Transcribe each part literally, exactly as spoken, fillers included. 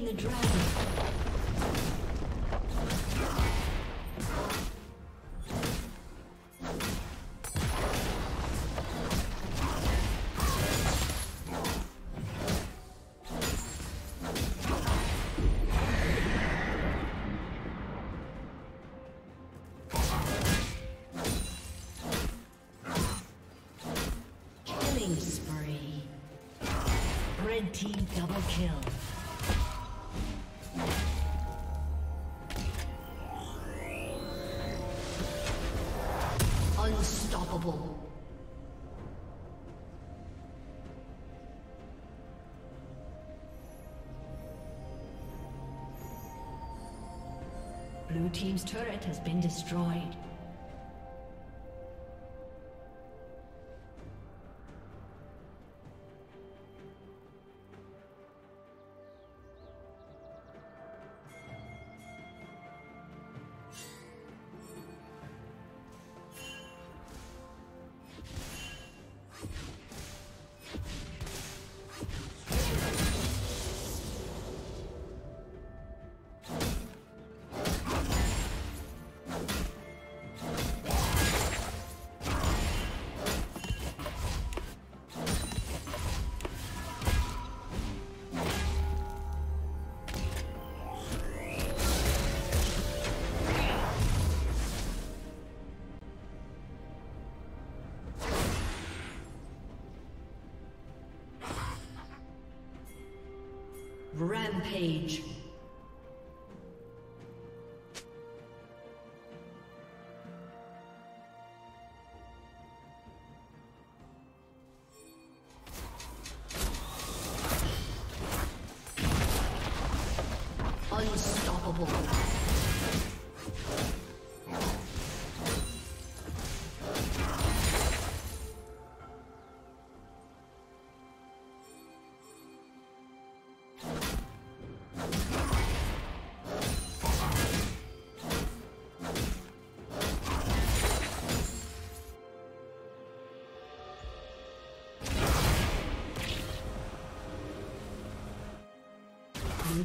slain the dragon. Team double kill. Unstoppable. Blue team's turret has been destroyed. Rampage. Unstoppable. Blue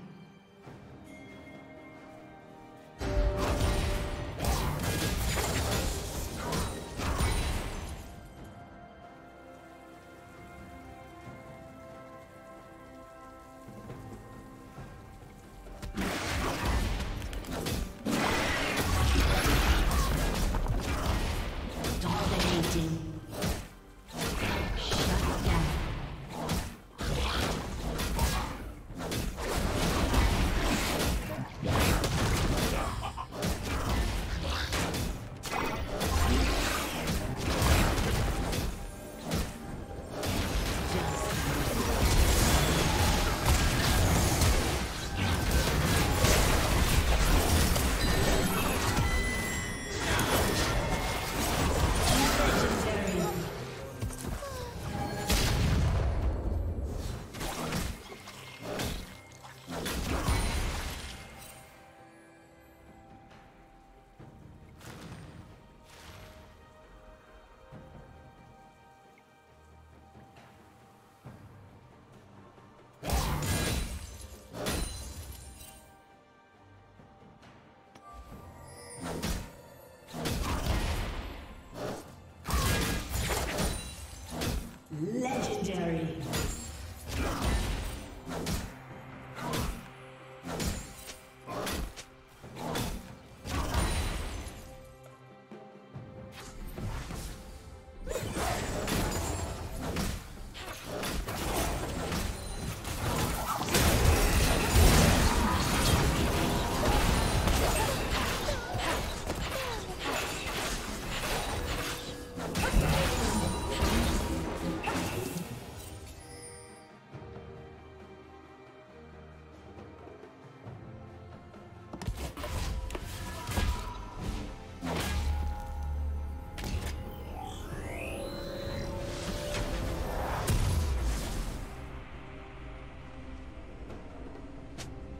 Legendary.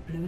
Blue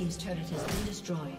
Team's turret has been destroyed.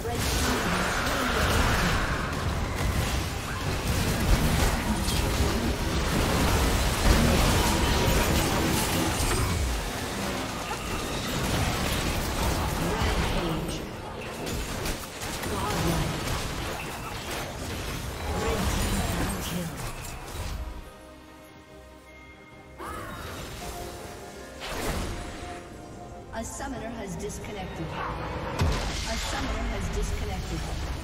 A summoner has disconnected. A summoner has disconnected.